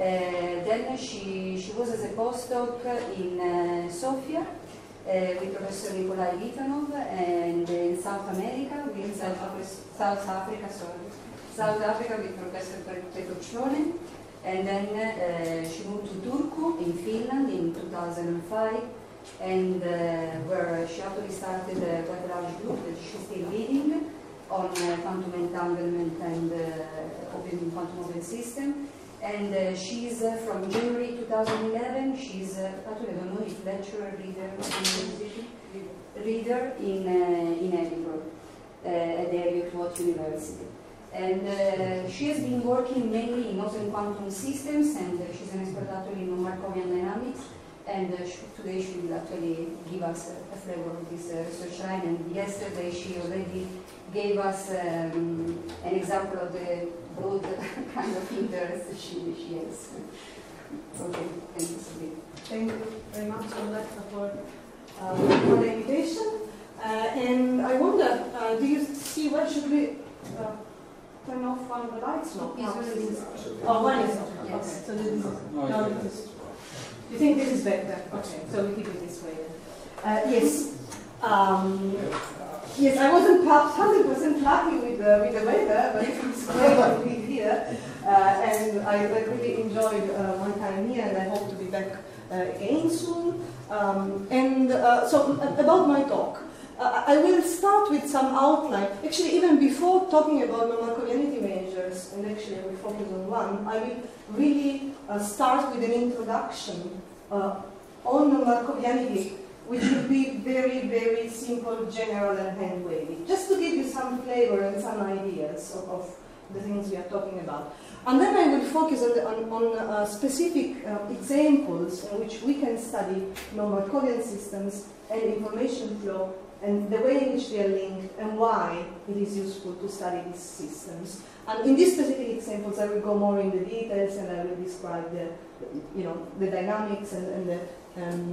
Then she was as a postdoc in Sofia with Professor Nikolai Vitanov, and in South America, with South Africa with Professor Petruccioli, and then she moved to Turku in Finland in 2005, and where she actually started quite a large group that she's still leading on quantum entanglement and open quantum open system. And she's from January 2011, she's actually I don't know if lecturer, reader in Edinburgh at the Heriot-Watt University. And she has been working mainly in open quantum systems, and she's an expert actually in Markovian dynamics. And today she will actually give us a flavor of this research line. And yesterday she already gave us an example of the broad kind of interest she has. Okay, thank you, Sabine. Thank you very much, Alexa, for the invitation. And I wonder, do you see what should we turn off on the lights? No, yes, no, one is off. Yes. Okay, so this is you think this is better? Okay, so we keep it this way. Yes. Yes, I wasn't 100% lucky with the weather, but it's great to be here. And I really enjoyed my time here, and I hope to be back again soon. And so about my talk. I will start with some outline. Actually, even before talking about non-Markovianity measures, and actually I will focus on one, I will really start with an introduction on non-Markovianity, which will be very, very simple, general, and hand-wavy, just to give you some flavor and some ideas of the things we are talking about. And then I will focus on specific examples in which we can study non-Markovian systems and information flow and the way in which they are linked and why it is useful to study these systems. And in these specific examples, I will go more in the details and I will describe the, the dynamics and the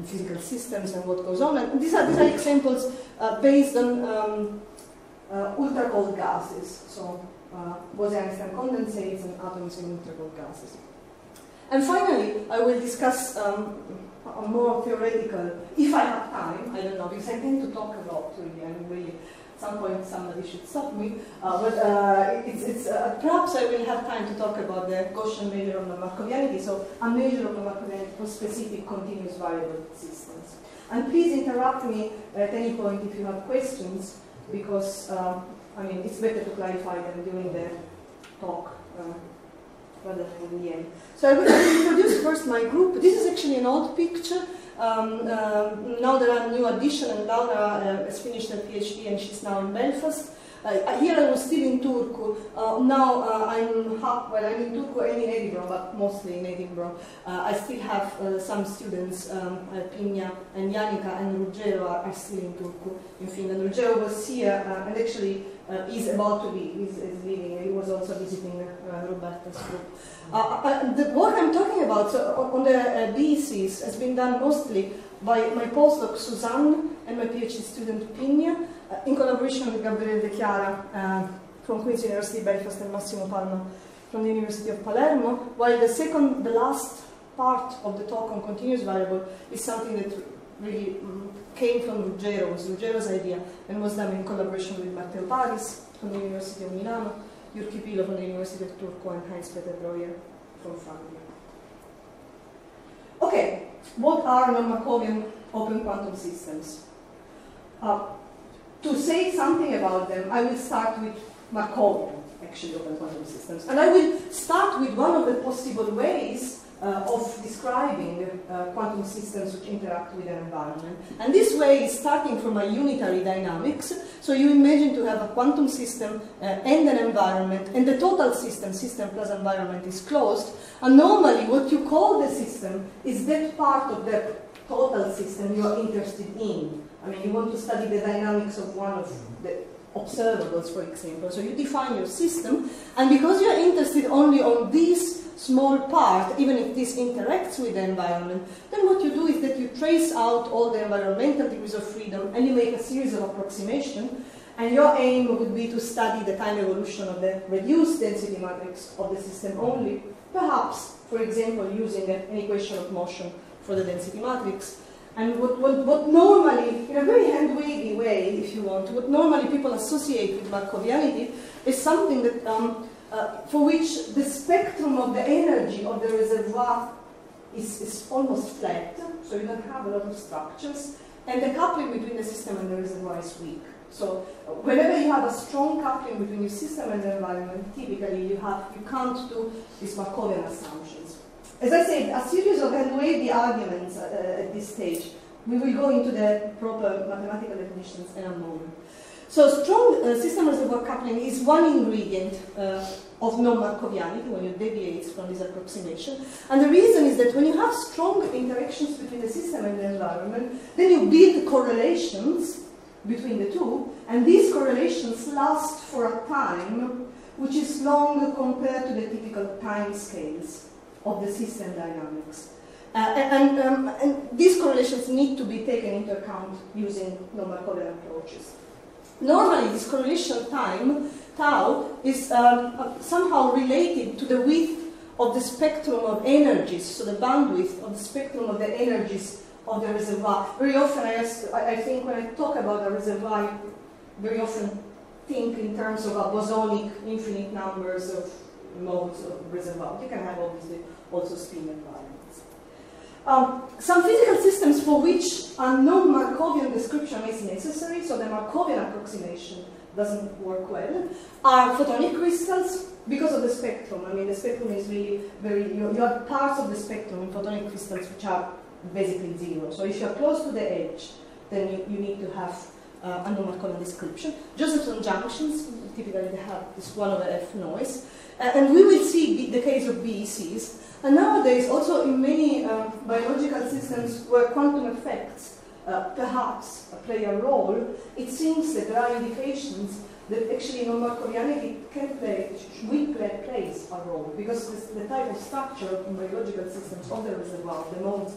physical systems and what goes on. And these are examples based on ultra cold gases, so Bose Einstein condensates and atoms in ultra cold gases. And finally, I will discuss a more theoretical, if I have time, I don't know, because I tend to talk a lot really, and really, at some point somebody should stop me, but perhaps I will have time to talk about the Gaussian measure of non-Markovianity, so a measure of non-Markovianity for specific continuous variable systems. And please interrupt me at any point if you have questions, because, I mean, it's better to clarify them during the talk. Rather than in the end. So I will introduce first my group. This is actually an old picture. Now there are new addition, and Laura has finished her PhD and she's now in Belfast. Here I was still in Turku. Now I'm in Turku and in Edinburgh, but mostly in Edinburgh. I still have some students, Pina and Janika and Ruggero are still in Turku in Finland. Ruggero was here and actually is about to be, is leaving. He was also visiting Roberta's group. The work I'm talking about so on the BECs has been done mostly by my postdoc Susanne and my PhD student Pina, in collaboration with Gabriele De Chiara from Queen's University Belfast and Massimo Palma from the University of Palermo, while the last part of the talk on continuous variable is something that really came from Ruggero, was Ruggero's idea, and was done in collaboration with Matteo Paris from the University of Milano, Jurki Pilo from the University of Turku, and Heinz-Peter Breuer from Frankfurt. Okay, what are non-Markovian open quantum systems? To say something about them, I will start with Markovian, actually, open quantum systems. And I will start with one of the possible ways of describing quantum systems which interact with their environment. And this way is starting from a unitary dynamics. So you imagine to have a quantum system and an environment, and the total system, system plus environment, is closed. And normally what you call the system is that part of the total system you are interested in. I mean, you want to study the dynamics of one of the observables, for example. So you define your system, and because you are interested only on this small part, even if this interacts with the environment, then what you do is that you trace out all the environmental degrees of freedom, and you make a series of approximations And your aim would be to study the time evolution of the reduced density matrix of the system only, perhaps, for example, using an equation of motion for the density matrix. And what normally, in a very hand-wavy way, if you want, what normally people associate with Markovianity is something that, for which the spectrum of the energy of the reservoir is almost flat, so you don't have a lot of structures, and the coupling between the system and the reservoir is weak. So whenever you have a strong coupling between your system and the environment, typically you can't do these Markovian assumptions. As I said, a series of hand-wavy arguments at this stage. We will go into the proper mathematical definitions in a moment. So strong system-reservoir coupling is one ingredient of non-Markovianity when you deviate from this approximation. And the reason is that when you have strong interactions between the system and the environment, then you build correlations between the two, and these correlations last for a time which is long compared to the typical time scales of the system dynamics. And these correlations need to be taken into account using non-Markovian approaches. Normally, this correlation time, tau, is somehow related to the width of the spectrum of energies, so the bandwidth of the spectrum of the energies of the reservoir. Very often, I think when I talk about a reservoir, I very often think in terms of a bosonic infinite numbers of modes of reservoir. You can have obviously also spin environments. Some physical systems for which a non-Markovian description is necessary, so the Markovian approximation doesn't work well, are photonic crystals because of the spectrum. I mean, the spectrum is really very, you have parts of the spectrum in photonic crystals which are basically zero. So if you're close to the edge, then you need to have a non-Markovian description. Josephson junctions, typically they have this 1 over F noise. And we will see the case of BECs. And nowadays, also in many biological systems where quantum effects perhaps play a role, it seems that there are indications that actually non-Markovianity can play, plays a role, because this, the type of structure in biological systems of the reservoir, the modes,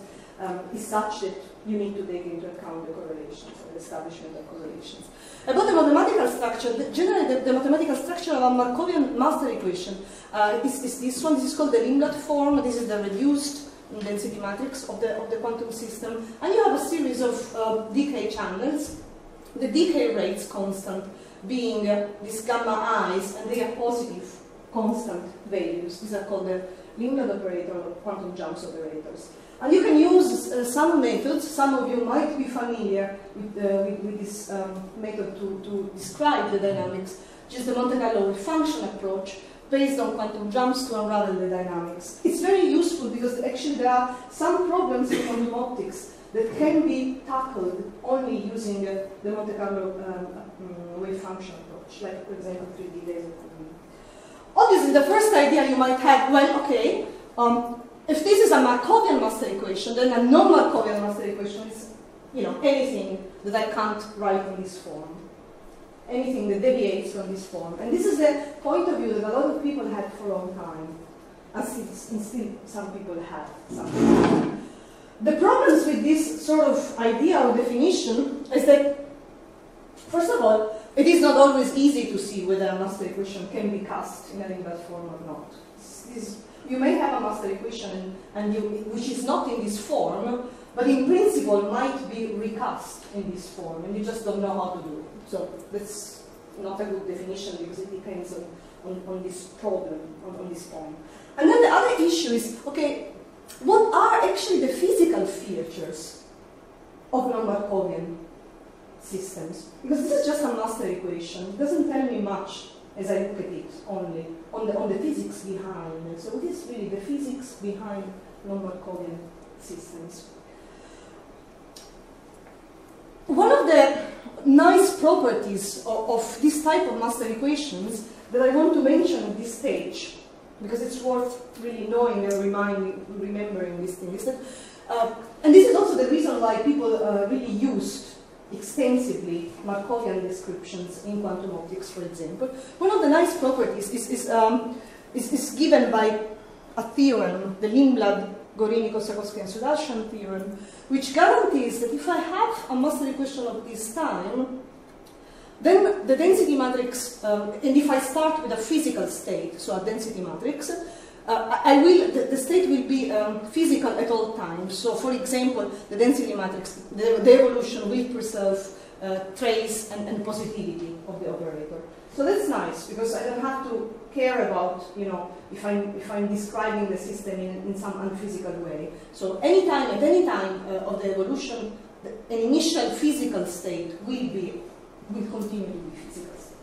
is such that you need to take into account the correlations or the establishment of correlations. About the mathematical structure, generally the mathematical structure of a Markovian master equation is this one. This is called the Limlat form. This is the reduced density matrix of the quantum system. And you have a series of decay channels. The decay rate's constant being these gamma i's, and they are positive constant values. These are called the Limlat operator or quantum jumps operators. And you can use some methods. Some of you might be familiar with this method to describe the dynamics, which is the Monte Carlo function approach based on quantum jumps to unravel the dynamics. It's very useful because actually there are some problems in quantum optics that can be tackled only using the Monte Carlo wave function approach, like for example 3D laser. Obviously, the first idea you might have, well, okay. If this is a Markovian master equation, then a non-Markovian master equation is, you know, anything that I can't write in this form, anything that deviates from this form. And this is the point of view that a lot of people had for a long time, and still some people have. The problems with this sort of idea or definition is that, first of all, it is not always easy to see whether a master equation can be cast in a Limlat form or not. You may have a master equation which is not in this form, but in principle might be recast in this form, and you just don't know how to do it. So that's not a good definition because it depends on this problem, on this point. And then the other issue is, okay, what are actually the physical features of non-Markovian systems? Because this is just a master equation, it doesn't tell me much as I look at it only, on the physics behind. And so this is really the physics behind non-Markovian systems. One of the nice properties of this type of master equations that I want to mention at this stage, because it's worth really knowing and remembering this thing, is that, and this is also the reason why people really used extensively Markovian descriptions in quantum optics, for example. One of the nice properties is given by a theorem, the Lindblad, Gorini, Kosakowski, and Sudarshan theorem, which guarantees that if I have a master equation of this time, Then the density matrix, and if I start with a physical state, so a density matrix, the state will be physical at all times. So for example, the density matrix, the evolution will preserve trace and positivity of the operator. So that's nice, because I don't have to care about, you know, if I'm describing the system in some unphysical way. So anytime, at any time of the evolution, an initial physical state will continue to be physical state.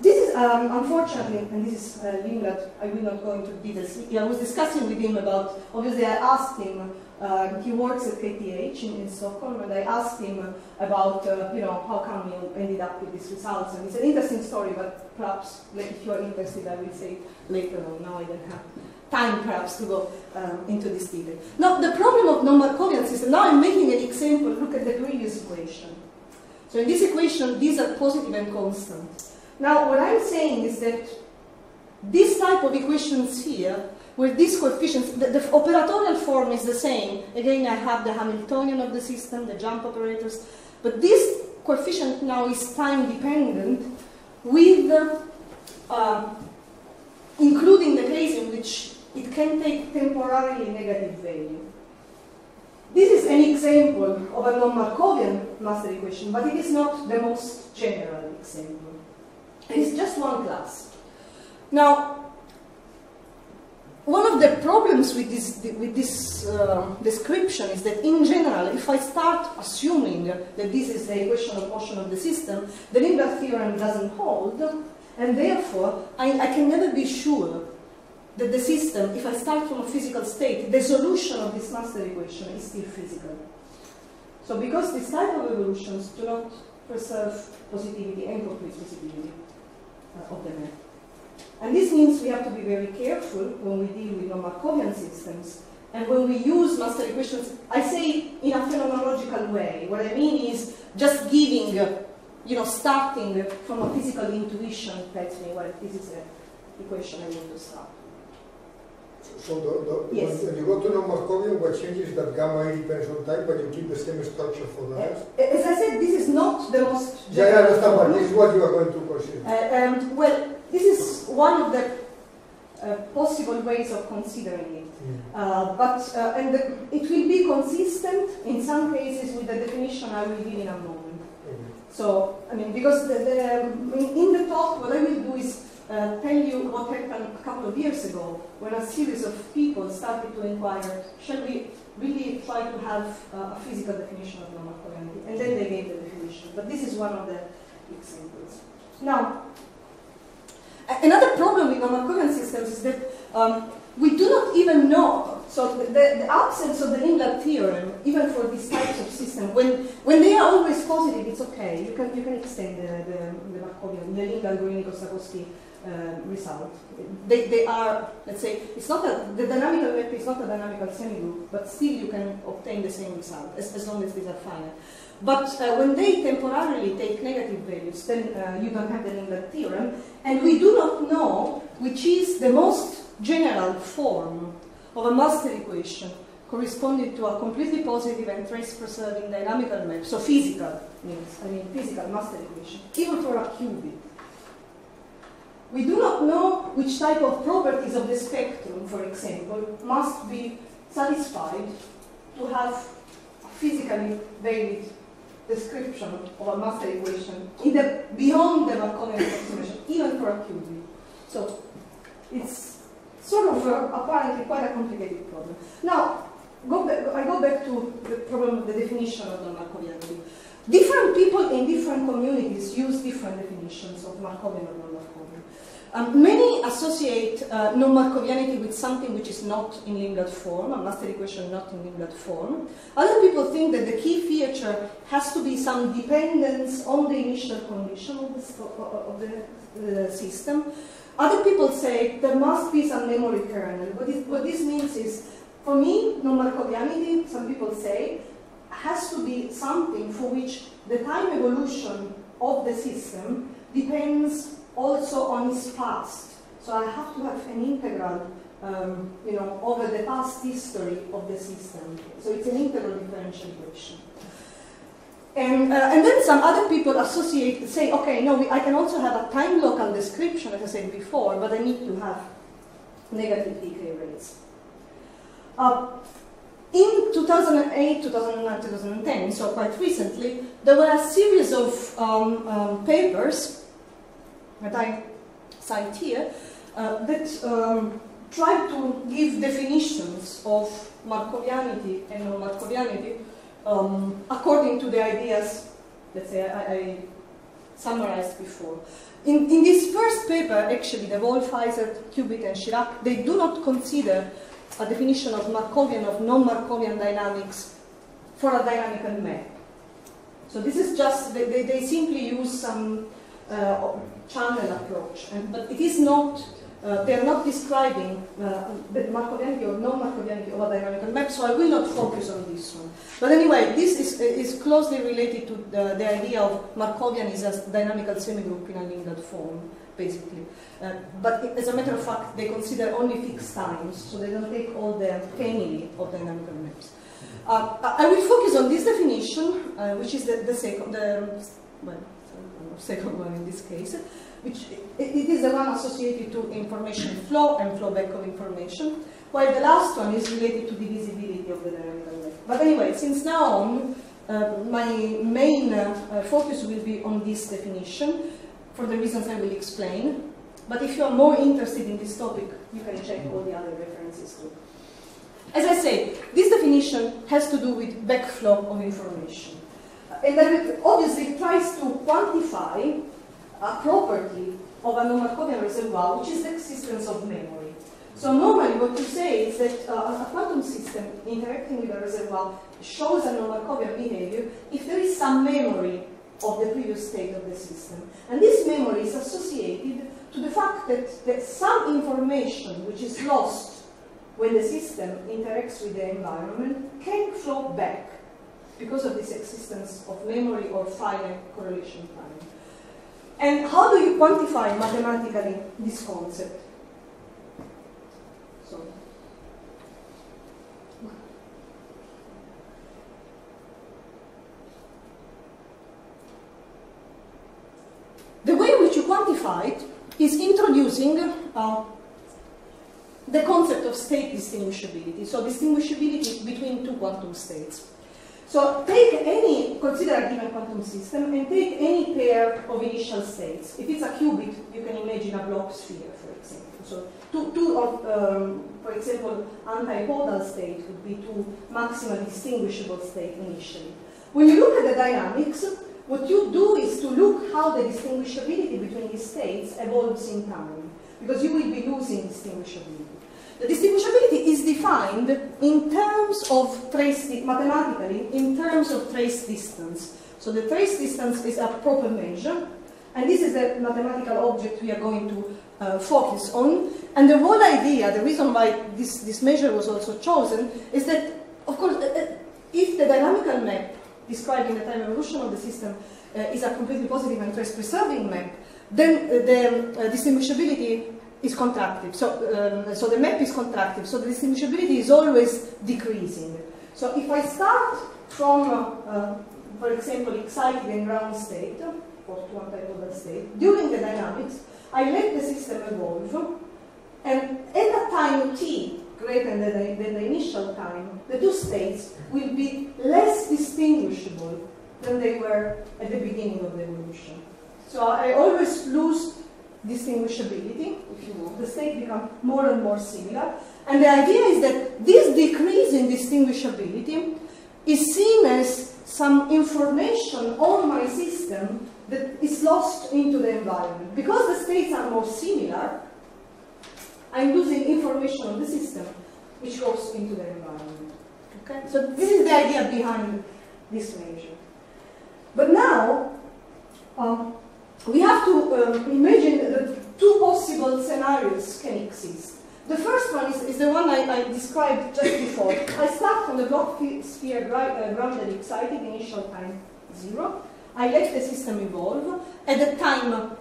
This is, unfortunately, and this is a thing that I will not go into details. I was discussing with him about, obviously I asked him, he works at KTH in Stockholm, and I asked him about, you know, how come you ended up with these results, and it's an interesting story, but perhaps if you're interested, I will say it later on. Now I don't have time, perhaps, to go into this detail. Now, the problem of non-Markovian system, now I'm making an example, look at the previous equation. So in this equation, these are positive and constant. Now, what I'm saying is that this type of equations here, with these coefficients, the operatorial form is the same. Again, I have the Hamiltonian of the system, the jump operators, but this coefficient now is time-dependent with including the case in which it can take temporarily negative value. This is an example of a non-Markovian master equation, but it is not the most general example. It is just one class. Now, one of the problems with this description is that, in general, if I start assuming that this is the equational portion of the system, the Lindbergh theorem doesn't hold, and therefore I can never be sure that the system, if I start from a physical state, the solution of this master equation is still physical. So because this type of evolutions do not preserve positivity and complete positivity of the net. And this means we have to be very careful when we deal with non-Markovian systems. And when we use master equations, I say in a phenomenological way. What I mean is just giving, you know, starting from a physical intuition, tells me, well, this is an equation I want to start. So when you go to non-Markovian, what changes that gamma A depends on time, but you keep the same structure for the rest? As I said, this is not the most... Yeah, I understand, but this is what you are going to consider. Well, this is one of the possible ways of considering it. Yeah. And it will be consistent in some cases with the definition I will give in a moment. Mm-hmm. So, I mean, because in the talk, what I will do is tell you what happened a couple of years ago when a series of people started to inquire, shall we really try to have a physical definition of non-Markovianity? And then they gave the definition. But this is one of the examples. Now, another problem with non-Markovian systems is that we do not even know, so the absence of the Lindblad theorem, even for these types of systems, when they are always positive, it's okay, you can extend the Markovian, the Lindblad, Grunico-Stokowski result. They are, let's say, it's not the dynamical map is not a dynamical semigroup, but still you can obtain the same result, as long as these are finite. But when they temporarily take negative values, then you don't have the Lindblad theorem, and we do not know which is the most general form of a master equation corresponding to a completely positive and trace-preserving dynamical map, so physical means, I mean physical master equation, even for a qubit. We do not know which type of properties of the spectrum, for example, must be satisfied to have a physically valid description of a master equation in the, beyond the Markovian approximation, even for a qubit. So it's sort of apparently quite a complicated problem. Now, I go back to the problem of the definition of non-Markovianity. Different people in different communities use different definitions of Markovian or non-Markovian. Many associate non-Markovianity with something which is not in Lindblad form, a master equation not in Lindblad form. Other people think that the key feature has to be some dependence on the initial condition of the system. Other people say there must be some memory kernel. What this means is, for me, non-Markovianity, some people say, has to be something for which the time evolution of the system depends also on its past. So I have to have an integral, you know, over the past history of the system. So it's an integral differential equation. And then some other people associate, say, okay, no, I can also have a time local description, as I said before, but I need to have negative decay rates. In 2008, 2009, 2010, so quite recently, there were a series of papers that I cite here that tried to give definitions of Markovianity and non-Markovianity according to the ideas, let's say, I summarized before. In this first paper, actually, the Wolf, Heiser, Qubit, and Chirac, they do not consider a definition of Markovian, of non-Markovian dynamics for a dynamical map. So this is just, they simply use some channel approach, but it is not, they are not describing the Markovianity or non-Markovianity of a dynamical map, so I will not focus on this one. But anyway, this is closely related to the idea of Markovian is a dynamical semigroup in a Lingard form, basically. But as a matter of fact, they consider only fixed times, so they don't take all the family of dynamical maps. I will focus on this definition, which is the second one in this case, which it is the one associated to information flow and flow back of information, while the last one is related to divisibility of the dynamical map. But anyway, since now on, my main focus will be on this definition, for the reasons I will explain. But if you are more interested in this topic, you can check all the other references too. As I said, this definition has to do with backflow of information. And that obviously tries to quantify a property of a non-Markovian reservoir, which is the existence of memory. So normally what you say is that a quantum system interacting with a reservoir shows a non-Markovian behavior if there is some memory of the previous state of the system. And this memory is associated to the fact that some information which is lost when the system interacts with the environment can flow back because of this existence of memory or finite correlation time. And how do you quantify mathematically this concept? Sorry. The way in which you quantify it is introducing the concept of state distinguishability, so distinguishability between two quantum states. So consider a given quantum system and take any pair of initial states. If it's a qubit, you can imagine a block sphere, for example. So for example, antipodal state would be two maximally distinguishable states initially. When you look at the dynamics, what you do is to look how the distinguishability between these states evolves in time, because you will be losing distinguishability. The distinguishability is defined in terms of trace, mathematically, in terms of trace distance. So the trace distance is a proper measure, and this is the mathematical object we are going to focus on. And the whole idea, the reason why this measure was also chosen, is that, of course, if the dynamical map describing the time evolution of the system is a completely positive and trace-preserving map, then the distinguishability is contractive. So, so the map is contractive, so the distinguishability is always decreasing. So if I start from, for example, excited and ground state, or to antipodal state, during the dynamics, I let the system evolve, and at a time t greater than the initial time, the two states will be less distinguishable than they were at the beginning of the evolution. So I always lose distinguishability, if you will. The state becomes more and more similar. And the idea is that this decrease in distinguishability is seen as some information on my system that is lost into the environment. Because the states are more similar, I'm losing information on the system which goes into the environment. Okay? So this is the idea behind this measure. But now, we have to imagine that two possible scenarios can exist. The first one is the one I described just before. I start from the block sphere grounded excited, initial time 0. I let the system evolve. At the time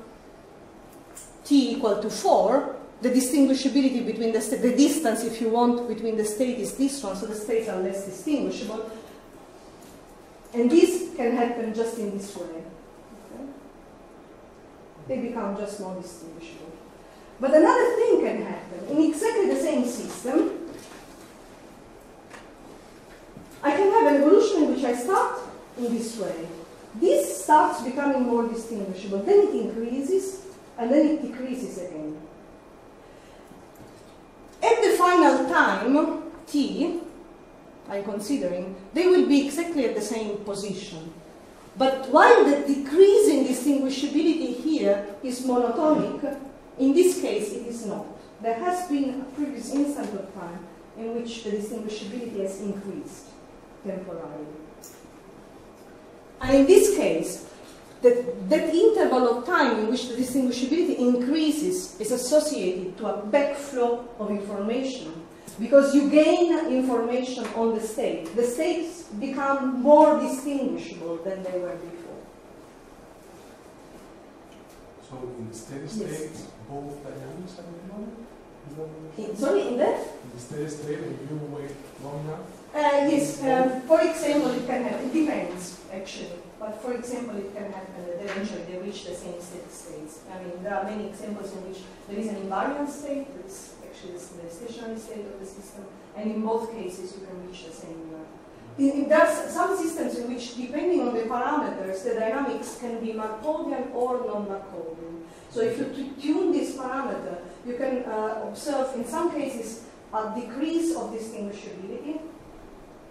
t equal to 4, the distinguishability between the distance, if you want, between the state is this one, so the states are less distinguishable. And this can happen just in this way. Okay? They become just more distinguishable. But another thing can happen. In exactly the same system, I can have an evolution in which I start in this way. This starts becoming more distinguishable. Then it increases, and then it decreases again. At the final time, t, I'm considering, they will be exactly at the same position. But while the decreasing distinguishability here is monotonic, in this case it is not. There has been a previous instant of time in which the distinguishability has increased temporarily. And in this case, that interval of time in which the distinguishability increases is associated to a backflow of information, because you gain information on the state. The states become more distinguishable than they were before. So in the steady state, yes, both dynamics are new? Sorry, in that? In the steady state, you wait long enough? Yes, for example, it can happen. It depends, actually. But for example, it can happen that eventually they reach the same steady states. I mean, there are many examples in which there is an invariant state. That's actually the stationary state of the system, and in both cases you can reach the same. There are some systems in which, depending on the parameters, the dynamics can be Markovian or non-Markovian. So if you tune this parameter, you can observe in some cases a decrease of distinguishability,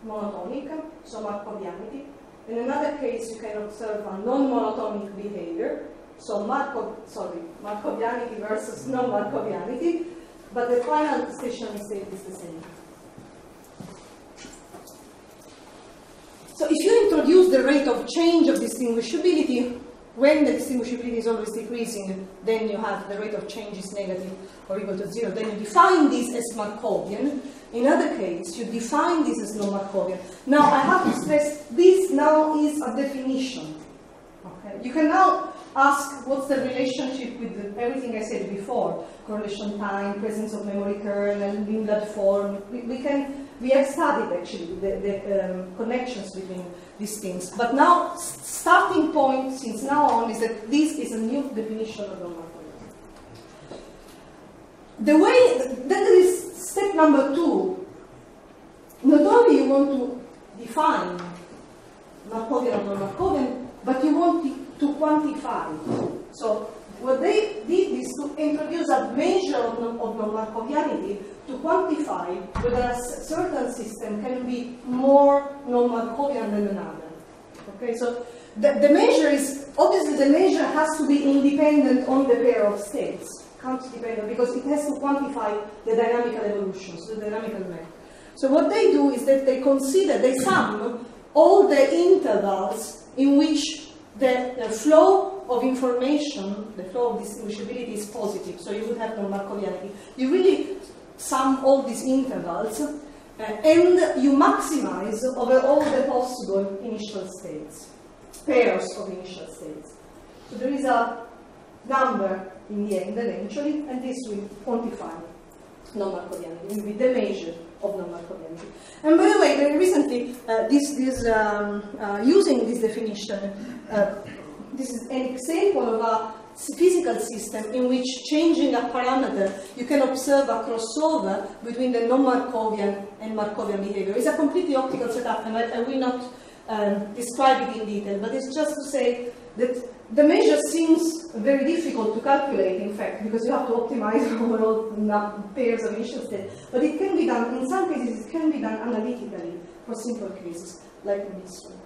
monotonic, so Markovianity. In another case, you can observe a non-monotonic behavior, so Markovianity versus non-Markovianity. But the final stationary state is the same. So if you introduce the rate of change of distinguishability, when the distinguishability is always decreasing, then you have the rate of change is negative or equal to zero. Then you define this as Markovian. In other case, you define this as non-Markovian. Now, I have to stress, this now is a definition. Okay? You can now ask what's the relationship with everything I said before, correlation time, presence of memory kernel, Winglet form. We have studied actually the connections between these things. But now, starting point since now on is that this is a new definition of non-Markovian. The way that there is step number two. Not only you want to define Markovian or non-Markovian, but you want to quantify. So what they did is to introduce a measure of non-Markovianity to quantify whether a certain system can be more non-Markovian than another. Okay, so the measure is, obviously the measure has to be independent on the pair of states. Can't depend on, because it has to quantify the dynamical evolutions, the dynamical map. So what they do is that they consider, they sum all the intervals in which the flow of information, the flow of distinguishability is positive, so you would have non-Markovianity. You really sum all these intervals, and you maximize over all the possible initial states, pairs of initial states. So there is a number in the end, eventually, and this will quantify non-Markovianity, it will be the measure of non-Markovianity. And by the way, very recently, using this definition, this is an example of a physical system in which changing a parameter, you can observe a crossover between the non-Markovian and Markovian behavior. It's a completely optical setup, and I will not describe it in detail, but it's just to say that the measure seems very difficult to calculate, in fact, because you have to optimize overall pairs of initial states. But it can be done, in some cases, it can be done analytically for simple cases, like in this one.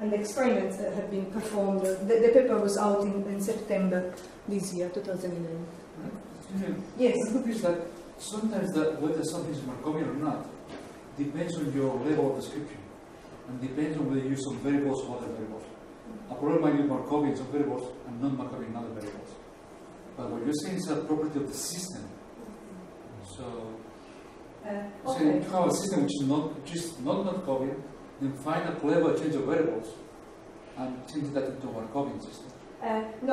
And the experiments that have been performed, the paper was out in September this year, 2009. Yes? The problem is that sometimes whether something is Markovian or not depends on your level of description, and depends on whether you use some variables or other variables. A problem might be Markovian some variables and non-Markovian in other variables. But what you're saying is a property of the system. So, okay, if you have a system which is not Markovian, then find a clever change of variables and change that into a Markovian system. I'm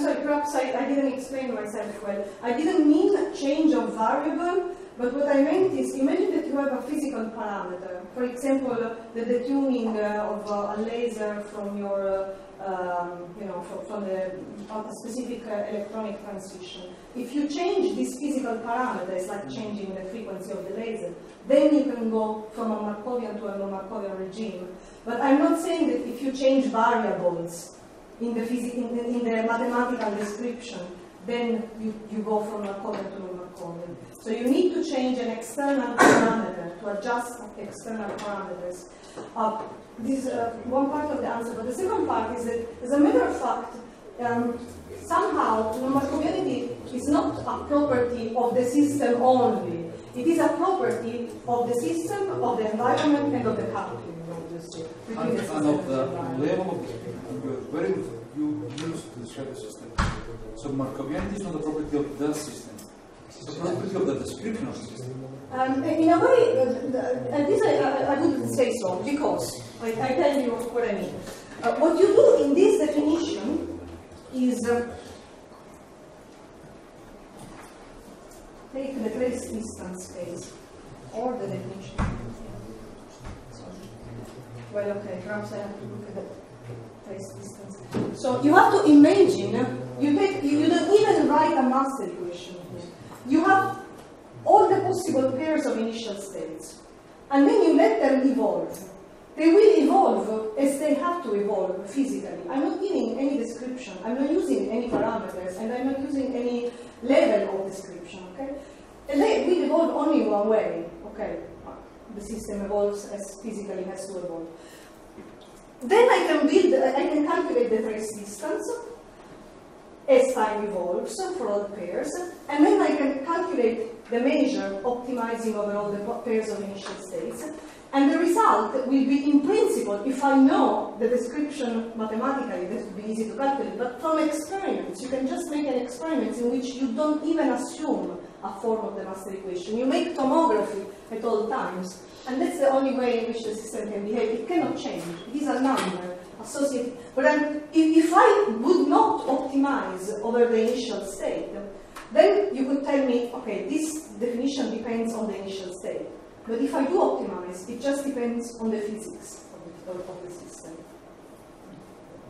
sorry, perhaps I didn't explain myself well. I didn't mean change of variable, but what I meant is, imagine that you have a physical physical parameter. For example, the detuning of a laser from your, you know, from the specific electronic transition. If you change these physical parameters, like changing the frequency of the laser, then you can go from a Markovian to a non-Markovian regime. But I'm not saying that if you change variables in the mathematical description, then you go from Markovian to non-Markovian. So you need to change an external parameter, to adjust external parameters. This is one part of the answer, but the second part is that, as a matter of fact, somehow non-Markovianity is not a property of the system only. It is a property of the system, of the environment, and of the capital. And of the level where you use to describe the system. So Markovianity is not a property of the system. It's a property of the description of the system. In a way, and this I wouldn't say so, because I tell you what I mean. What you do in this definition is take the trace distance space, or the definition. Well, okay, perhaps I have to look at the trace distance. So you have to imagine, you don't even write a master equation here. You have all the possible pairs of initial states, and then you let them evolve. They will evolve as they have to evolve physically. I'm not giving any description, I'm not using any parameters, and I'm not using any level of description, okay? And they will evolve only one way, okay? The system evolves as physically has to evolve. Then I can calculate the trace distance as time evolves for all pairs, and then I can calculate the measure optimizing over all the pairs of initial states, and the result will be, in principle, if I know the description mathematically, this would be easy to calculate, but from experience, you can just make an experiment in which you don't even assume a form of the master equation. You make tomography at all times, and that's the only way in which the system can behave. It cannot change. It is a number associated. But if I would not optimize over the initial state, then you could tell me, okay, this definition depends on the initial state. But if I do optimize, it just depends on the physics of the system.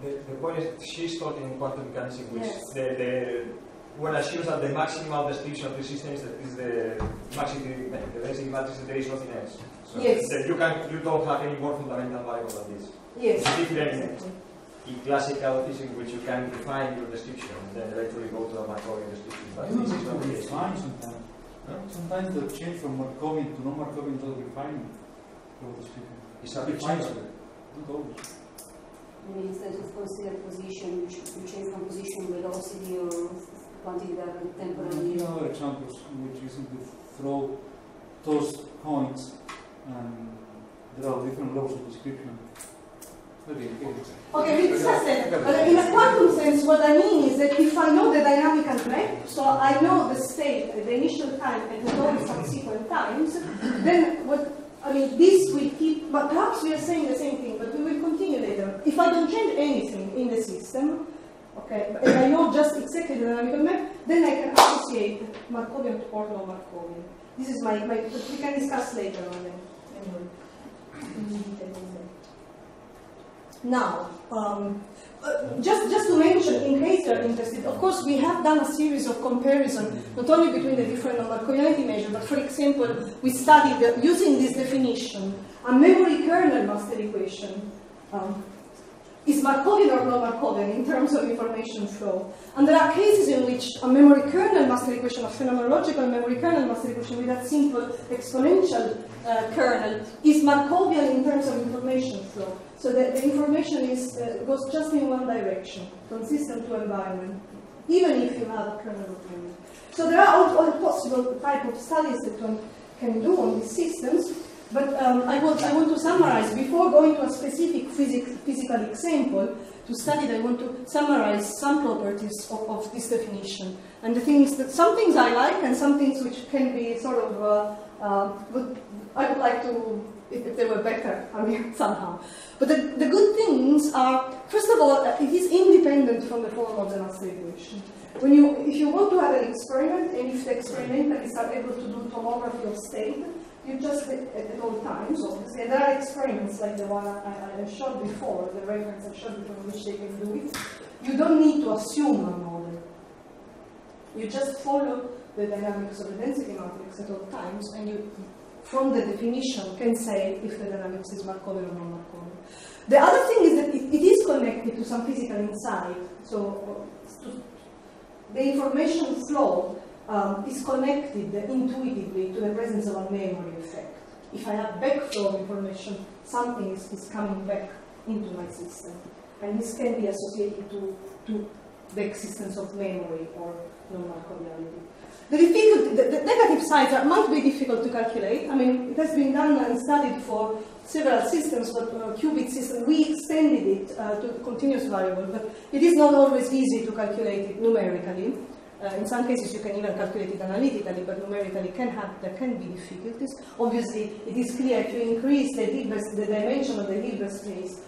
The point is, she's talking in quantum mechanics, which yes. One assumes that the maximal description of the system is the basic matrix, that there is nothing else. So yes. You don't have any more fundamental variable than this. Yes. It's different in classical physics, which you can define your description and then eventually go to a Markovian description. But this is not the case. Sometimes the change from Markovian to non-Markovian doesn't refine it. It's a big change. Not always. It means that, of course, the position, you change from position, velocity, or quantity that are temporary. There are examples in which you simply toss coins, and there are different laws of description. Okay, we discussed that. But in a quantum sense, what I mean is that if I know the dynamical map, so I know the state at the initial time and at all the subsequent times, then this will keep. But perhaps we are saying the same thing, but we will continue later. If I don't change anything in the system, okay, and I know just exactly the dynamical map, then I can associate Markovian or non-Markovian. This is my we can discuss later on then. Now, just to mention, in case you're interested, of course we have done a series of comparison, not only between the different non-Markovianity measures, but for example, we studied, using this definition, a memory kernel master equation. Is Markovian or non-Markovian in terms of information flow? And there are cases in which a memory kernel master equation, a phenomenological memory kernel master equation with that simple exponential kernel, is Markovian in terms of information flow. So that the information goes just in one direction, consistent to environment, even if you have a kernel of memory. So there are all possible type of studies that one can do on these systems. But I want to summarize, before going to a specific physical example to study it, I want to summarize some properties of this definition. And some things I like and some things which can be sort of, I would like to, if they were better, I mean, somehow. But the good things are, first of all, it is independent from the form of the master equation. If you want to have an experiment, and if the experimentalists are able to do tomography of state, you just at all times, obviously. And there are experiments like the one I showed before, the reference I showed before, which they can do it. You don't need to assume a model. You just follow the dynamics of the density matrix at all times, and you, from the definition, can say if the dynamics is Markovian or non-Markovian. The other thing is that it is connected to some physical insight. So the information flow is connected intuitively to the presence of a memory effect. If I have backflow information, something is coming back into my system. And this can be associated to the existence of memory or non-Markovianity. The negative sides might be difficult to calculate. I mean, it has been done and studied for several systems, but qubit system, we extended it to continuous variable, but it is not always easy to calculate it numerically. In some cases, you can even calculate it analytically, but numerically there can be difficulties. Obviously, it is clear if you increase the dimension of the Hilbert space,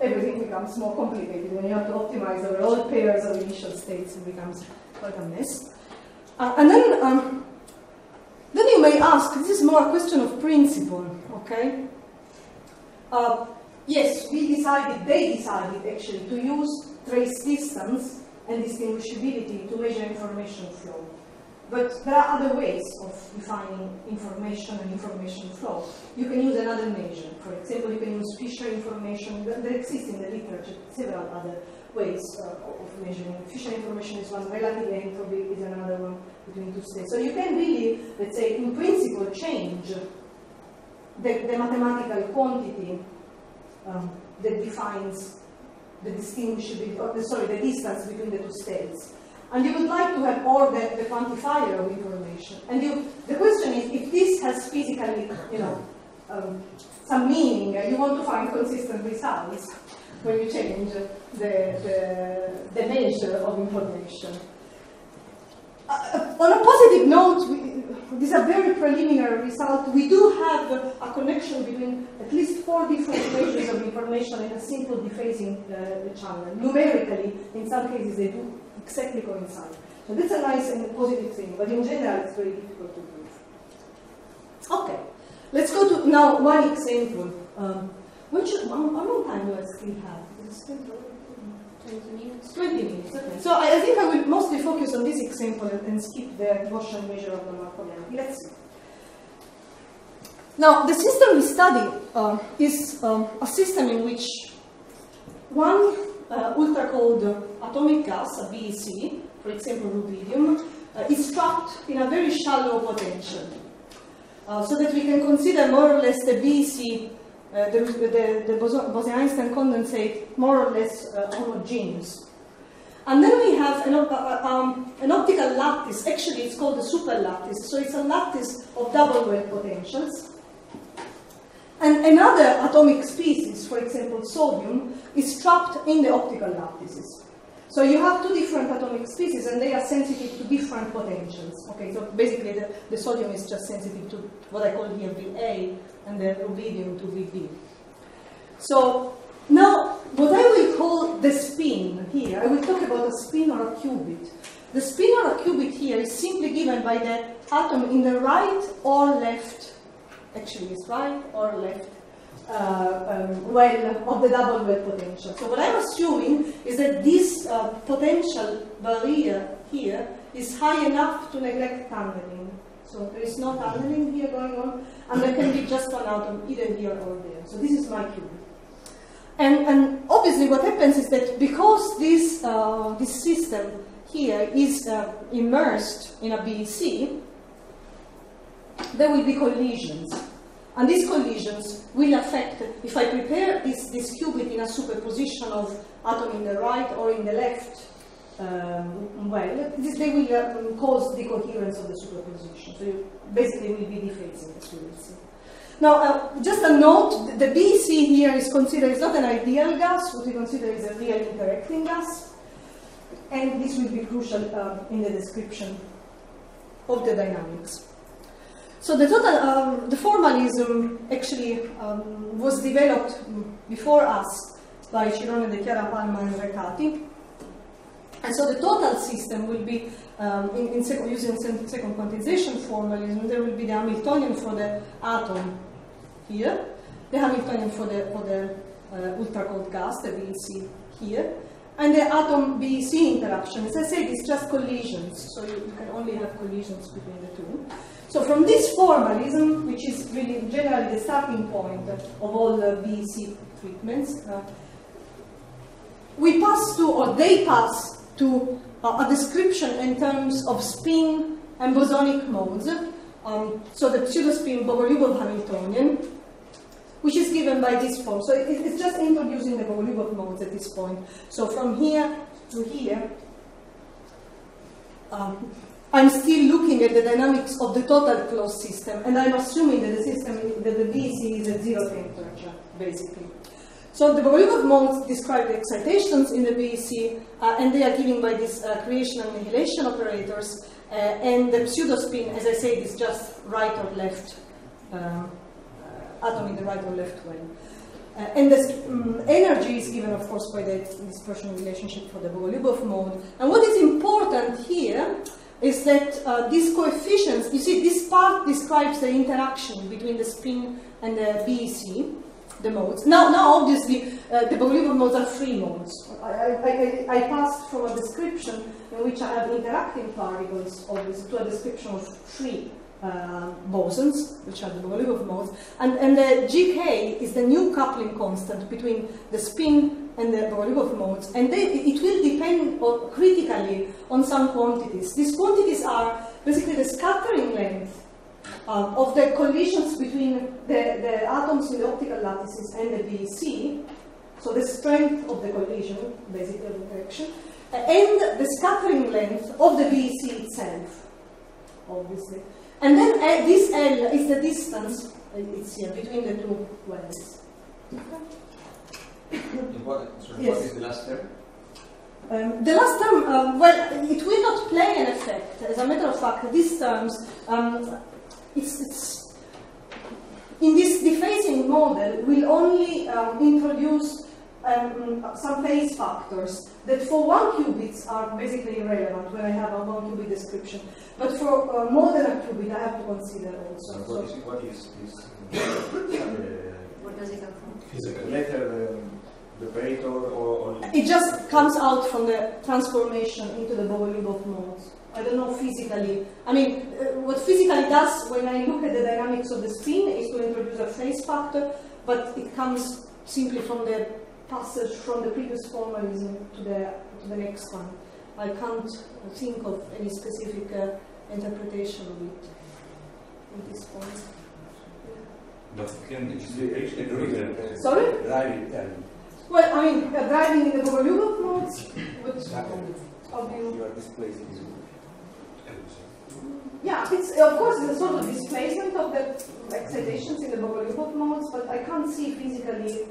everything becomes more complicated. When you have to optimize over all pairs of initial states, it becomes quite a mess. And then you may ask, this is more a question of principle, okay? Yes, they decided actually to use trace distance and distinguishability to measure information flow. But there are other ways of defining information and information flow. You can use another measure. For example, you can use Fisher information. There exist in the literature several other ways of measuring. Fisher information is one, relative entropy is another one between two states. So you can really, let's say, in principle, change the mathematical quantity that defines the distinguishability, the distance between the two states. And you would like to have all the quantifier of information. And the question is, if this has physically, some meaning, you want to find consistent results when you change the measure of information. On a positive note, these are very preliminary results. We do have a connection between at least 4 different measures of information in a simple dephasing channel. Numerically, in some cases, they do exactly coincide. So that's a nice and positive thing, but in general, it's very difficult to prove. Okay, let's go to now one example. How long time do I still have? 20 minutes. 20 minutes, okay. So I think I will mostly focus on this example and skip the Gaussian measure of the Markovianity. Let's see. Now, the system we study is a system in which one ultra-cold atomic gas, a BEC, for example rubidium, is trapped in a very shallow potential. So that we can consider more or less the BEC, the Bose Einstein condensate more or less homogeneous. And then we have an optical lattice. Actually, it's called a super lattice. So it's a lattice of double-well potentials. And another atomic species, for example, sodium, is trapped in the optical lattices. So you have two different atomic species, and they are sensitive to different potentials. Okay, so basically the sodium is just sensitive to what I call here VA, and the rubidium to VB. So now, what I will call the spin here, I will talk about a spin or a qubit. The spin or a qubit here is simply given by the atom in the right or left, actually it's right or left, of the double well potential. So what I'm assuming is that this potential barrier here is high enough to neglect tunneling. So there is no tunneling here going on, and there can be just one atom either here or there. So this is my qubit. And obviously what happens is that because this system here is immersed in a BEC, there will be collisions. And these collisions will affect, if I prepare this qubit in a superposition of atom in the right or in the left, they will cause decoherence of the superposition. So you basically will be dephasing, as you will see. Now, just a note, the BEC here is considered, it's not an ideal gas, what we consider is a real interacting gas. And this will be crucial in the description of the dynamics. So the total, the formalism actually was developed before us by Gabriele De Chiara, Palma, and Recati. And so the total system will be using second quantization formalism, there will be the Hamiltonian for the atom here, the Hamiltonian for the ultra-cold gas, the BEC here, and the atom-BEC interaction. As I said, it's just collisions, so you can only have collisions between the two. So from this formalism, which is really generally the starting point of all the BEC treatments, we pass to, or they pass to, a description in terms of spin and bosonic modes, so the pseudospin Bogoliubov Hamiltonian, which is given by this form. So it's just introducing the Bogoliubov modes at this point. So from here to here, I'm still looking at the dynamics of the total closed system, and I'm assuming that the system, that the BEC is at zero temperature, basically. So the Bogoliubov modes describe the excitations in the BEC, and they are given by these creation and annihilation operators, and the pseudospin, as I said, is just right or left, atom in the right or left way. And the energy is given, of course, by the dispersion relationship for the Bogoliubov mode. And what is important here is that these coefficients, you see, this part describes the interaction between the spin and the BEC. The modes. Now obviously, the Bogoliubov modes are free modes. I passed from a description in which I have interacting particles, obviously, to a description of free bosons, which are the Bogoliubov modes, and the GK is the new coupling constant between the spin and the Bogoliubov modes, and it will depend critically on some quantities. These quantities are basically the scattering length of the collisions between the atoms in the optical lattices and the BEC, so the strength of the collision, basically of the interaction, and the scattering length of the BEC itself, obviously. And then this L is the distance, it's here, between the two wells. What is the last term? The last term, well, it will not play an effect. As a matter of fact, these terms, it's in this dephasing model, we'll only introduce some phase factors that for one qubits are basically irrelevant when I have a one qubit description. But for more than a qubit, I have to consider also. But what does it come from? Is it letter, the operator, or? It just comes out from the transformation into the Bogoliubov modes. I don't know physically. I mean, what physically does when I look at the dynamics of the spin is to introduce a phase factor, but it comes simply from the passage from the previous formalism to the next one. I can't think of any specific interpretation of it at this point. But can actually drive it? Sorry? Drive it. Well, I mean, driving in the Bogoliubov modes, you are displacing. Yeah, it's, of course, it's a sort of displacement of the excitations in the Bogoliubov modes, but I can't see physically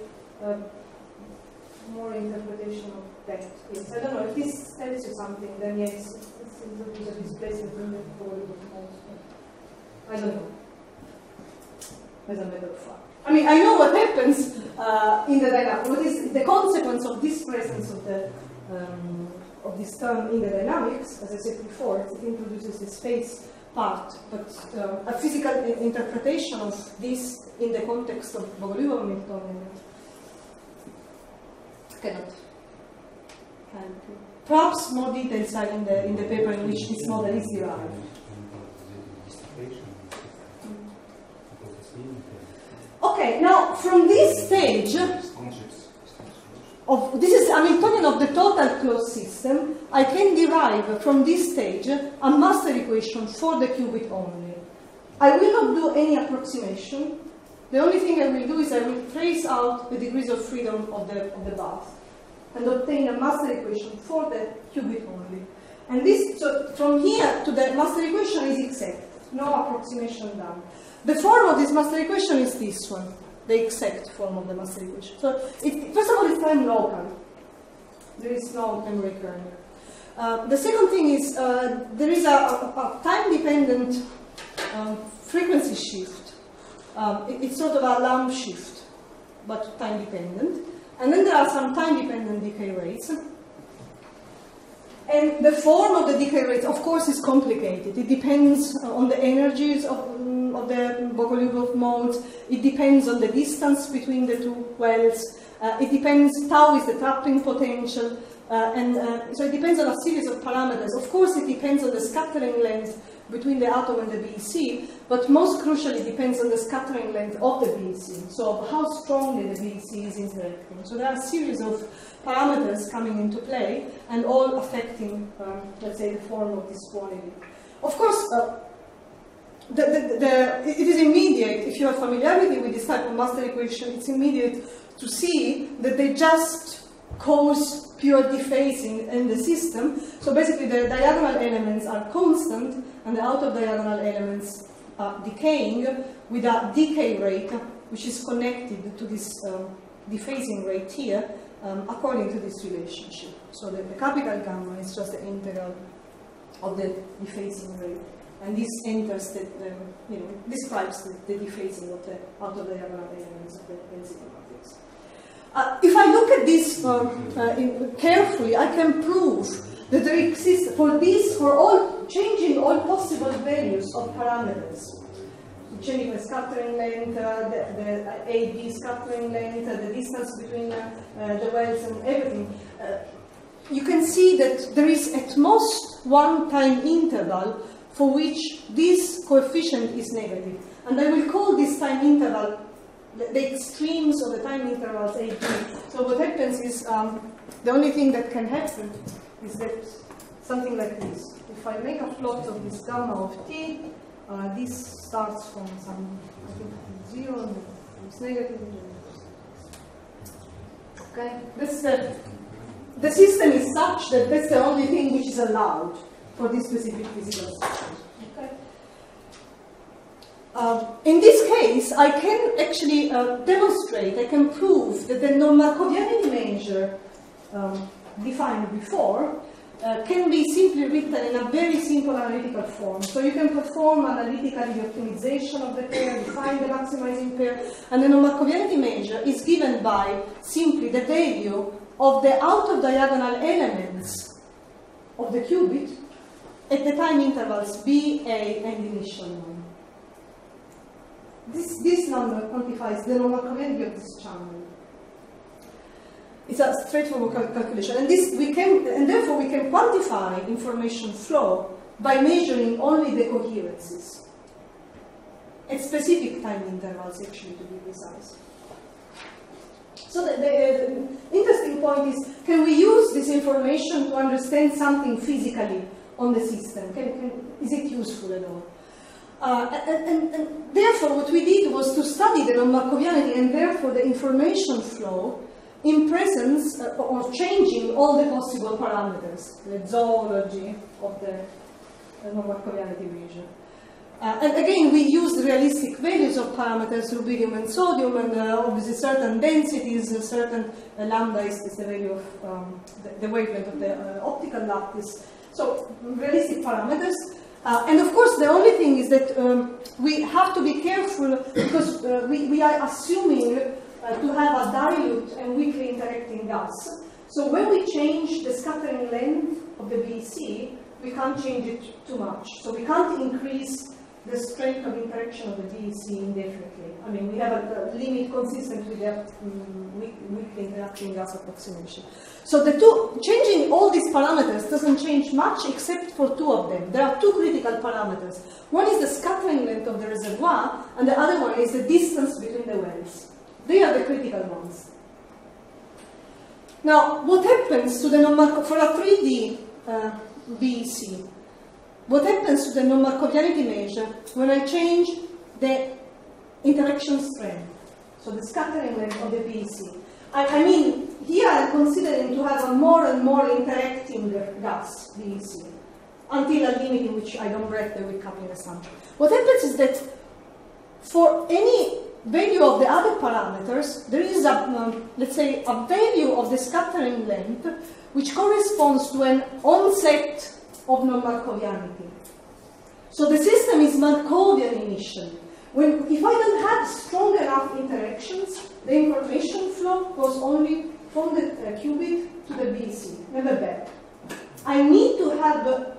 more interpretation of that. Yes, I don't know, if this tells you something, then yes, it's a displacement in the Bogoliubov modes. I don't know, as a matter of fact. I mean, I know what happens in the dynamics, what is the consequence of this presence of the of this term in the dynamics, as I said before, it introduces the space part, but a physical interpretation of this in the context of Bogoliubov Hamiltonian cannot. Perhaps more details are in the paper in which this model is derived. Okay, now from this stage, this is Hamiltonian of the total closed system. I can derive from this stage a master equation for the qubit only. I will not do any approximation. The only thing I will do is I will trace out the degrees of freedom of the bars and obtain a master equation for the qubit only. And this, so from here to the master equation is exact, no approximation done. The form of this master equation is this one. The exact form of the master equation. So, first of all, it's time local. There is no time recurring. The second thing is there is a time-dependent frequency shift. It's sort of a lump shift, but time-dependent. And then there are some time-dependent decay rates. And the form of the decay rate, of course, is complicated. It depends on the energies of the Bogoliubov modes. It depends on the distance between the two wells. It depends, tau is the trapping potential. So it depends on a series of parameters. Of course, it depends on the scattering length between the atom and the BEC, but most crucially it depends on the scattering length of the BEC, so how strongly the BEC is interacting. So there are a series of parameters coming into play and all affecting, let's say, the form of this quality. Of course, it is immediate, if you have familiarity with this type of master equation, it's immediate to see that they just cause pure defacing in the system. So basically the diagonal elements are constant and the out of diagonal elements are decaying with a decay rate which is connected to this defacing rate here according to this relationship. So the capital gamma is just the integral of the defacing rate, and this enters the, describes the defacing of the out of diagonal elements of the density matrix. If I look at this carefully, I can prove that there exists for all changing all possible values of parameters. Changing the scattering length, the AB scattering length, the distance between the wells and everything. You can see that there is at most one time interval for which this coefficient is negative. And I will call this time interval the extremes of the time intervals AB. So what happens is, the only thing that can happen is that something like this. If I make a plot of this gamma of t, this starts from some, I think, 0, and it's negative. Okay? The system is such that that's the only thing which is allowed for this specific physical system. In this case, I can actually demonstrate, I can prove that the non-Markovianity measure defined before can be simply written in a very simple analytical form. So you can perform analytically the optimization of the pair, define the maximizing pair, and the non-Markovianity measure is given by simply the value of the out-of-diagonal elements of the qubit at the time intervals B, A, and initial one. This number quantifies the non-Markovianity of this channel. It's a straightforward calculation, and therefore we can quantify information flow by measuring only the coherences at specific time intervals, actually, to be precise. So the interesting point is: can we use this information to understand something physically on the system? Is it useful at all? And therefore, what we did was to study the non-Markovianity and therefore the information flow in presence or changing all the possible parameters, the zoology of the non-Markovianity measure. And again, we used realistic values of parameters, rubidium and sodium, and obviously certain densities, certain lambda is the value of the wavelength of the optical lattice. So, realistic parameters. And of course, the only thing is that we have to be careful because we are assuming to have a dilute and weakly interacting gas. So when we change the scattering length of the BEC, we can't change it too much. So we can't increase the strength of interaction of the BEC indefinitely. I mean, we have a limit consistent with the weakly interacting gas approximation. So changing all these parameters doesn't change much except for two of them. There are two critical parameters. One is the scattering length of the reservoir, and the other one is the distance between the wells. They are the critical ones. Now, what happens to the for a 3D BEC? What happens to the non-Markovianity measure when I change the interaction strength? So the scattering length of the BEC. I mean, here I'm considering to have a more and more interacting gas, BEC, until a limit in which I don't break the weak coupling assumption. What happens is that for any value of the other parameters, there is a, let's say, a value of the scattering length which corresponds to an onset of non-Markovianity. So the system is Markovian initially. If I don't have strong enough interactions, the information flow goes only from the qubit to the BEC, never back. I need to have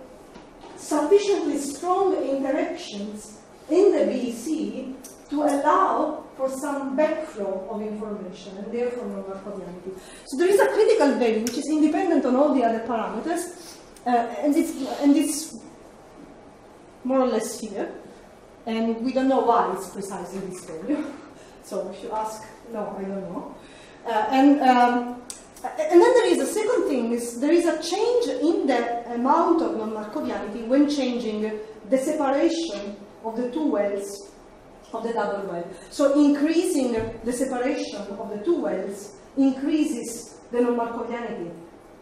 sufficiently strong interactions in the BEC to allow for some backflow of information, and therefore non-Markovianity. So there is a critical value which is independent on all the other parameters, and it's more or less here, and we don't know why it's precisely this value. So if you ask, no, I don't know. And then there is a second thing, is there is a change in the amount of non-Markovianity when changing the separation of the two wells of the double well. So increasing the separation of the two wells increases the non-Markovianity,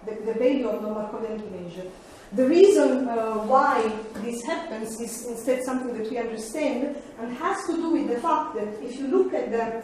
the value of non-Markovianity measure. The reason why this happens is instead something that we understand and has to do with the fact that if you look at the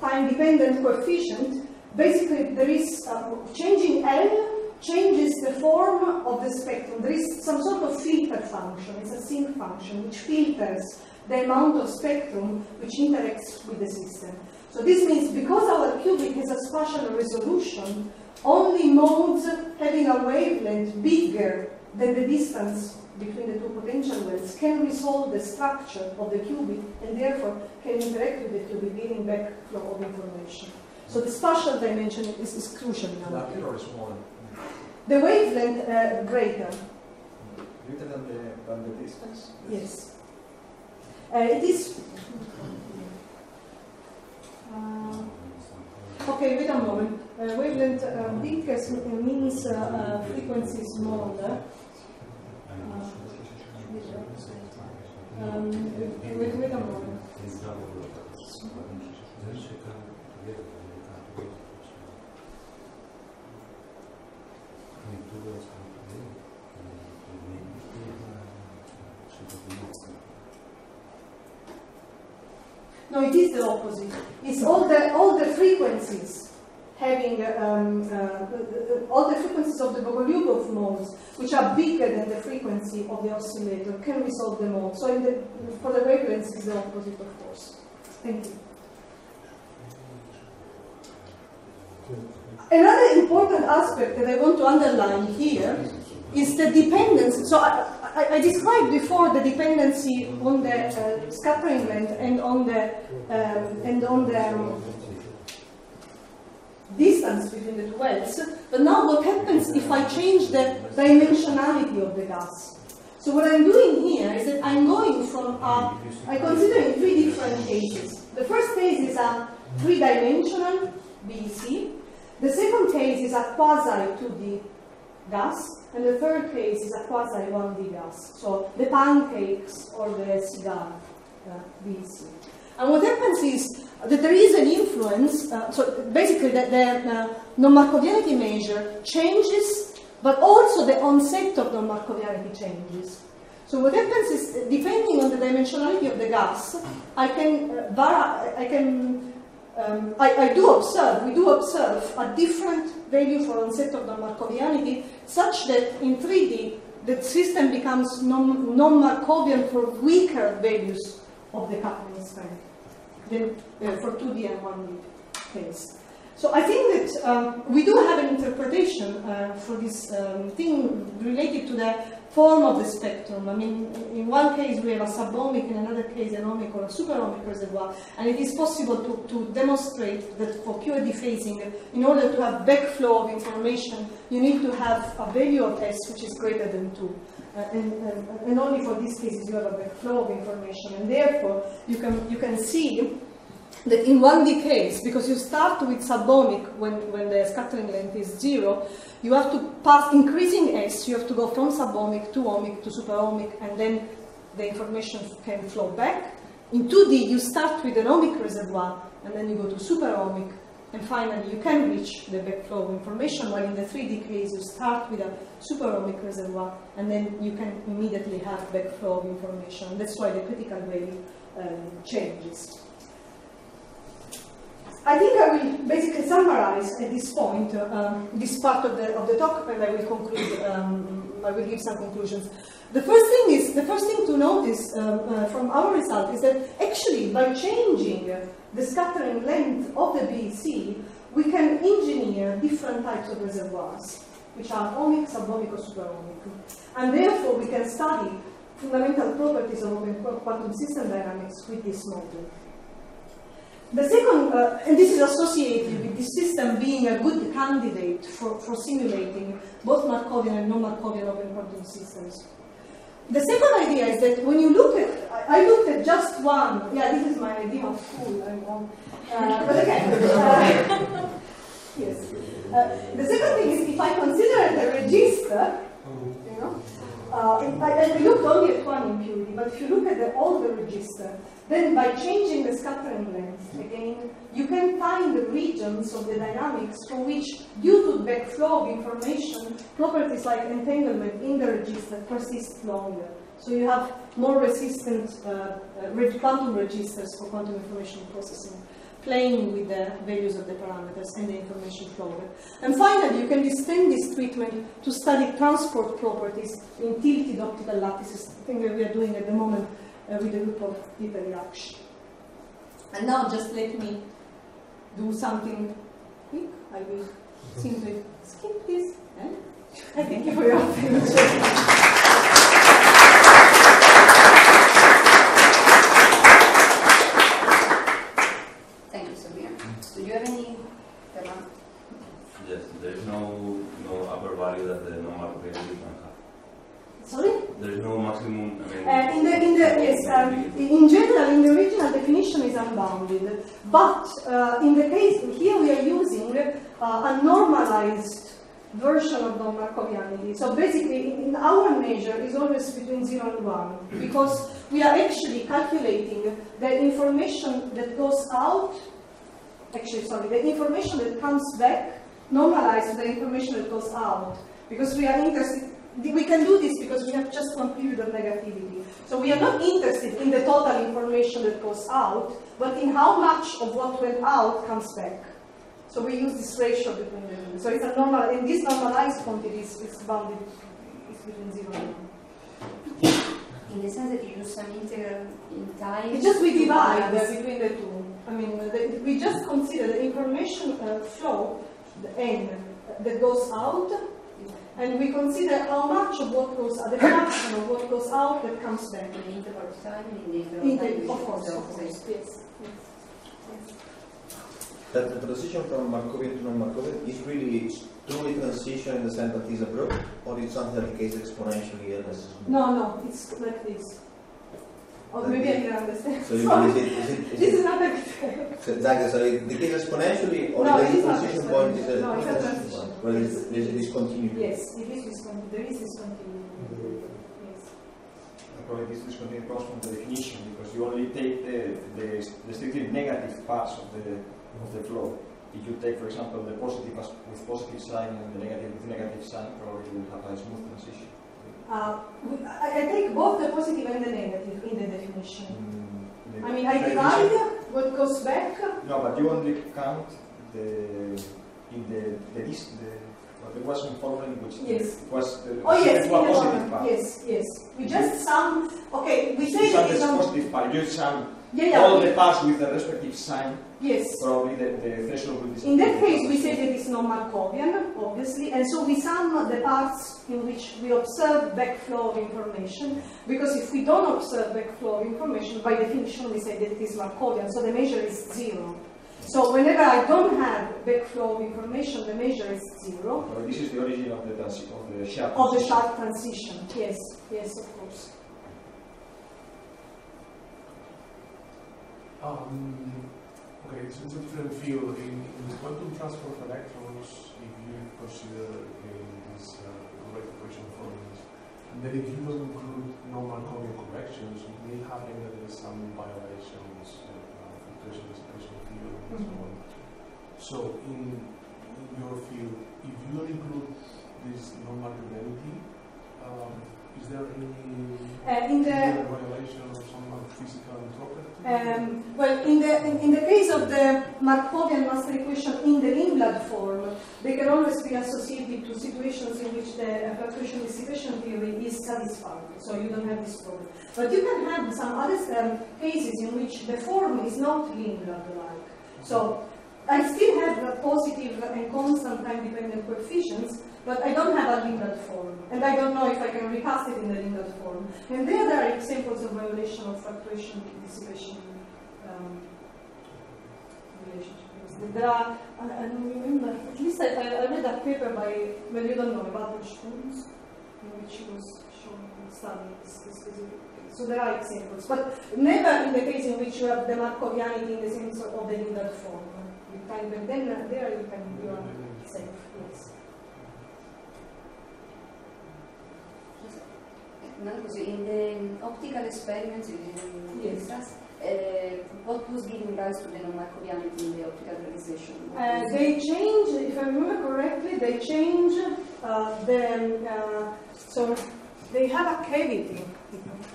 time-dependent coefficient, basically there is changing L changes the form of the spectrum. There is some sort of filter function, it's a sink function, which filters the amount of spectrum which interacts with the system. So this means because our qubit has a spatial resolution, only modes having a wavelength bigger than the distance between the two potential wells can resolve the structure of the qubit and therefore can interact with the qubit, leading back flow of information. So the spatial dimension is crucial now. Larger or smaller? The wavelength greater. Greater than the distance? Yes. It is... okay, wait a moment. Wavelength bigger means frequency smaller. Wait a moment. No, it is the opposite. It's all the frequencies having all the frequencies of the Bogoliubov modes, which are bigger than the frequency of the oscillator, can resolve them all. So in the, for the wavelengths, it's the opposite, of course. Thank you. Another important aspect that I want to underline here is the dependence. So I described before the dependency on the scattering length and on the distance between the two wells. But now, what happens if I change the dimensionality of the gas? So what I'm doing here is that I'm going from I'm considering three different cases. The first case is a three-dimensional BEC. The second case is a quasi-2D gas, and the third case is a quasi-1D gas, so the pancakes or the cigar BEC. And what happens is that there is an influence, so basically the non-Markovianity measure changes, but also the onset of non-Markovianity changes. So what happens is, depending on the dimensionality of the gas, we do observe a different value for onset of non-Markovianity, such that in 3D the system becomes non-Markovian for weaker values of the coupling strength than for 2D and 1D case. So I think that we do have an interpretation for this thing related to the form of the spectrum. I mean, in one case we have a subohmic, in another case an ohmic or a superohmic reservoir, and it is possible to demonstrate that for pure dephasing, in order to have backflow of information, you need to have a value of S which is greater than 2. And only for these cases you have a backflow of information, and therefore you can see that in 1D case, because you start with subohmic when the scattering length is 0, you have to pass increasing S, you have to go from subohmic to ohmic to superohmic, and then the information can flow back. In 2D, you start with an ohmic reservoir, and then you go to superohmic, and finally you can reach the backflow of information, while in the 3D case, you start with a superohmic reservoir, and then you can immediately have backflow of information. That's why the critical value changes. I think I will basically summarize at this point this part of the talk, and I will conclude. I will give some conclusions. The first thing to notice from our result is that actually by changing the scattering length of the BEC, we can engineer different types of reservoirs. which are ohmic, subohmic, or superohmic. And therefore, we can study fundamental properties of quantum system dynamics with this model. The second, and this is associated with the system being a good candidate for simulating both Markovian and non-Markovian open quantum systems. The second idea is that when you look at, I looked at just one, yeah, this is my idea of fool, I'm wrong, but again, yes. The second thing is if I consider the register, you know, I looked only at one impurity, but if you look at all the register, then by changing the scattering length again, you can find the regions of the dynamics from which, due to backflow of information, properties like entanglement in the register persist longer. So you have more resistant quantum registers for quantum information processing, playing with the values of the parameters and the information flow. And finally, you can extend this treatment to study transport properties in tilted optical lattices, the thing that we are doing at the moment with a group of people in action. And now just let me do something quick. I will simply skip this. And I thank you for your attention. Yes, there is no upper value that the non-Markovian can have. Sorry? There is no maximum. I mean, in general, in the original definition is unbounded. But in the case here, we are using a normalized version of non-Markovianity. So basically, in our measure, is always between 0 and 1 because we are actually calculating the information that goes out. Actually, sorry, the information that comes back normalized the information that goes out. Because we are interested, we can do this because we have just one period of negativity. So we are not interested in the total information that goes out, but in how much of what went out comes back. So we use this ratio between them. So it's a normal, and this normalized quantity is bounded, it's between 0 and 1. In the sense that you use some integral in time? It's just we divide between the two. I mean, we just consider the information flow, the n, that goes out, and we consider how much of what goes out, the fraction of what goes out that comes back. In the interval of time, of course. Yes. That the transition from Markovian to non-Markovian is really truly transition in the sense that it's abrupt, or it's something that decays exponentially and is smooth? No, no, it's like this. Or maybe I didn't understand. So this is not exactly. Exactly. So it decays exponentially, or the transition point is a transition point, or is it discontinued? Yes, it is discontinued. There is discontinuity. Yes. Probably this discontinuity comes from the definition because you only take the strictly negative parts of the flow. If you take, for example, the positive with positive sign and the negative with negative sign, probably you will have a smooth transition. I take both the positive and the negative in the definition. I mean, I divide what goes back. No, but you only count the Gaussian formula in which it was the positive part. Yes, yes. We just sum. Okay, we say that it's positive part. You sum all the parts with the respective sign. Yes. Probably the threshold will disappear. In that case, we say that it's non-Markovian, obviously, and so we sum the parts in which we observe backflow of information, because if we don't observe backflow of information, by definition, we say that it is Markovian, so the measure is 0. So whenever I don't have backflow of information, the measure is 0. Well, this is the origin of the sharp transition. Of the sharp transition, yes, yes, of course. Okay, so it's a different field. In the quantum transfer of electrons, if you consider this correct equation formulas, and then if you don't include non-Markovian corrections, you may have some violations, filtration, expansion field, and so on. So, in your field, if you don't include this non-Markovianity, is there any violation of some physical property? Well, in the case of the Markovian master equation in the Lindblad form, they can always be associated to situations in which the perturbation dissipation theory is satisfied, so you don't have this problem. But you can have some other cases in which the form is not Lindblad-like. So I still have positive and constant time-dependent coefficients, But I don't have a Lingard form, and I don't know if I can repass it in the Lingard form. And there are examples of violation of fluctuation dissipation relationship. There are, I don't remember, at least I read a paper by, well, you don't know, about Spoons, in which was shown studying this specific. So there are examples, but never in the case in which you have the Markovianity in the sense of the Lingard form. You can, but then there you can be safe, yes. No, because in the optical experiments yes. What was giving rise to the non-Markovianity in the optical realization? They change, if I remember correctly, they change so they have a cavity,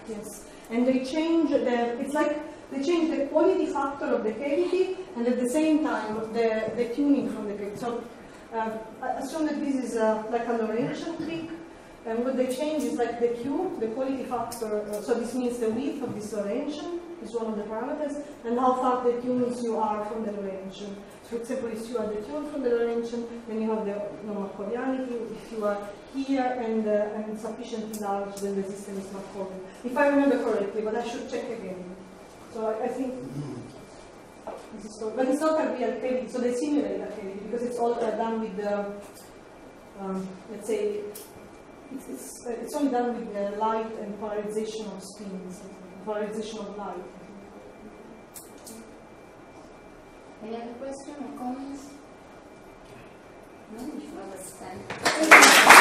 yes, and they change the, it's like they change the quality factor of the cavity and at the same time the tuning from the cavity. So assume that this is like a Lorentzian trick. And what they change is like the cube, the quality factor, so this means the width of this Lorentzian is one of the parameters, and how far the tunings you are from the Lorentzian. So for example, if you are detuned from the Lorentzian, then you have the non-Markovianity. If you are here and sufficiently large, then the system is Markovian. If I remember correctly, but I should check again. So I think this is so, but it's not a real cavity, so they simulate a cavity because it's all done with the, let's say, it's only done with the light and polarization of spins, polarization of light. Any other question or comments? No, you should understand.